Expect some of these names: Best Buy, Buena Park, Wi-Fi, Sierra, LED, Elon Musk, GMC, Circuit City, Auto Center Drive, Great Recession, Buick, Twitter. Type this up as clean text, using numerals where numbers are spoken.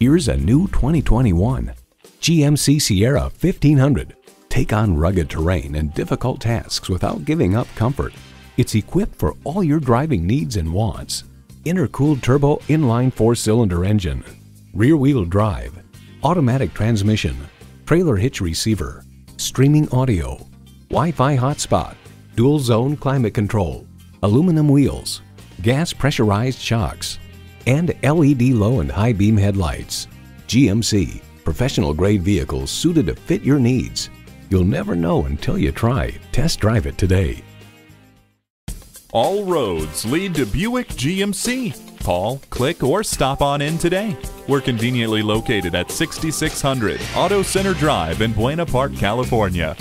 Here's a new 2021 GMC Sierra 1500. Take on rugged terrain and difficult tasks without giving up comfort. It's equipped for all your driving needs and wants. Intercooled turbo inline 4-cylinder engine, rear-wheel drive, automatic transmission, trailer hitch receiver, streaming audio, Wi-Fi hotspot, dual-zone climate control, aluminum wheels, gas pressurized shocks, and LED low and high beam headlights. GMC, professional-grade vehicles suited to fit your needs. You'll never know until you try. Test drive it today. All roads lead to Buick GMC. Call, click, or stop on in today. We're conveniently located at 6600 Auto Center Drive in Buena Park, California.